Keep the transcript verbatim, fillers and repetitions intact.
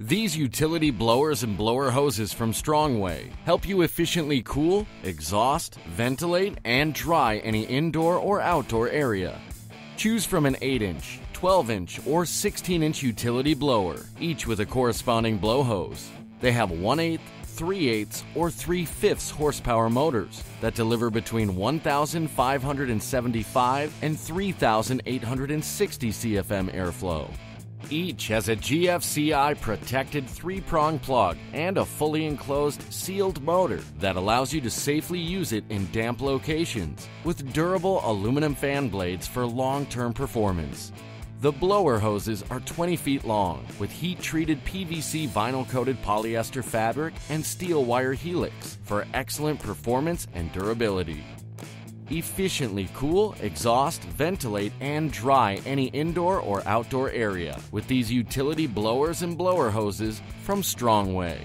These utility blowers and blower hoses from Strongway help you efficiently cool, exhaust, ventilate, and dry any indoor or outdoor area. Choose from an eight inch, twelve inch, or sixteen inch utility blower, each with a corresponding blow hose. They have one eighth, three eighths, or three fifths horsepower motors that deliver between one thousand five hundred seventy-five and three thousand eight hundred sixty C F M airflow. Each has a G F C I-protected three-prong plug and a fully enclosed sealed motor that allows you to safely use it in damp locations with durable aluminum fan blades for long-term performance. The blower hoses are twenty feet long with heat-treated P V C vinyl-coated polyester fabric and steel wire helix for excellent performance and durability. Efficiently cool, exhaust, ventilate, and dry any indoor or outdoor area with these utility blowers and blower hoses from Strongway.